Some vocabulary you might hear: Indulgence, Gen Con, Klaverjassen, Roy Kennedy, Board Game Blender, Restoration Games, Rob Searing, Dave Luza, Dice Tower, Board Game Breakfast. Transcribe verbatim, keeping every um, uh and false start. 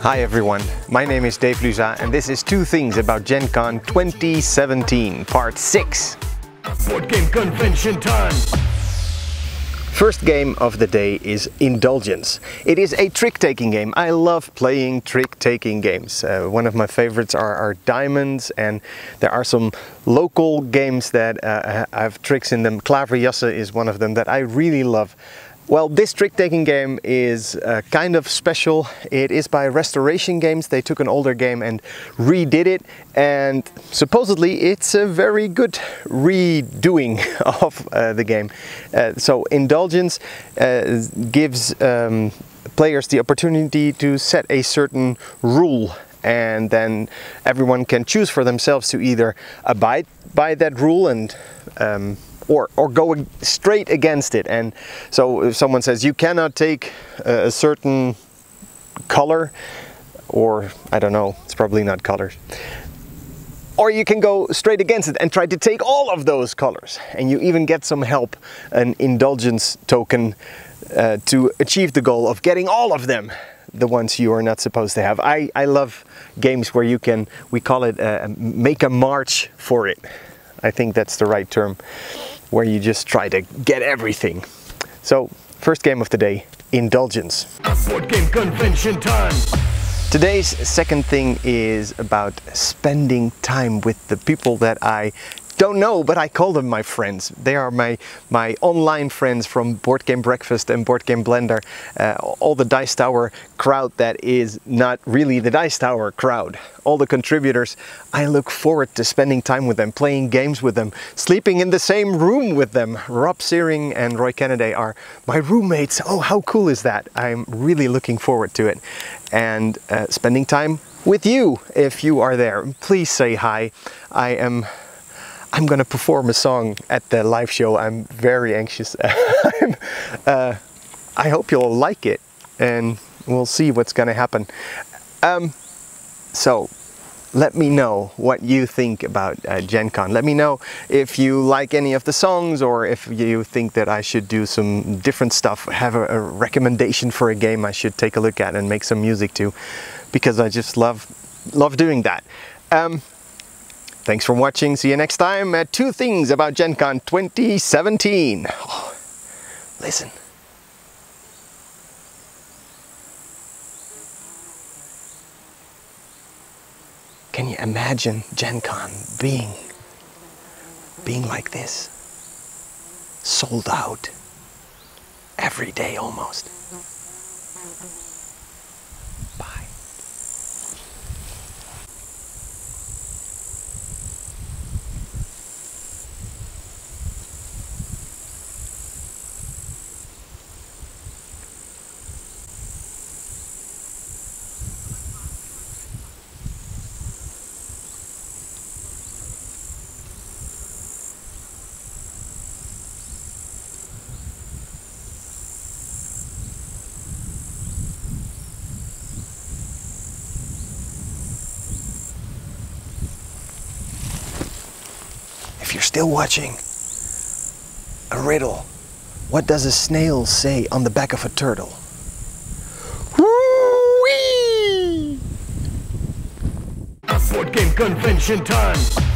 Hi everyone, my name is Dave Luza and this is Two Things About Gen Con twenty seventeen, part six. Board game convention time! First game of the day is Indulgence. It is a trick-taking game. I love playing trick-taking games. Uh, one of my favorites are, are diamonds, and there are some local games that uh, have tricks in them. Klaverjassen is one of them that I really love. Well, this trick-taking game is uh, kind of special. It is by Restoration Games. They took an older game and redid it, and supposedly it's a very good redoing of uh, the game. Uh, so Indulgence uh, gives um, players the opportunity to set a certain rule, and then everyone can choose for themselves to either abide by that rule and um, Or, or go straight against it. And so if someone says you cannot take a certain color, or I don't know, it's probably not colors, or you can go straight against it and try to take all of those colors, and you even get some help, an indulgence token, uh, to achieve the goal of getting all of them, the ones you are not supposed to have. I, I love games where you can, we call it uh, make a march for it. I think that's the right term, where you just try to get everything. So, first game of the day, Indulgence. Board game convention time. Today's second thing is about spending time with the people that I don't know, but I call them my friends. They are my, my online friends from Board Game Breakfast and Board Game Blender. Uh, all the Dice Tower crowd that is not really the Dice Tower crowd. All the contributors, I look forward to spending time with them, playing games with them, sleeping in the same room with them. Rob Searing and Roy Kennedy are my roommates. Oh, how cool is that? I'm really looking forward to it. And uh, spending time with you, if you are there. Please say hi. I am... I'm gonna perform a song at the live show. I'm very anxious. I'm, uh, I hope you'll like it, and we'll see what's gonna happen. Um, so let me know what you think about uh, Gen Con. Let me know if you like any of the songs, or if you think that I should do some different stuff, have a, a recommendation for a game I should take a look at and make some music to, because I just love, love doing that. Um, Thanks for watching. See you next time at Two Things About Gen Con twenty seventeen. Oh, listen. Can you imagine Gen Con being, being like this? Sold out. Every day almost. Bye. If you're still watching, a riddle. What does a snail say on the back of a turtle? Woo-wee! Board game convention time!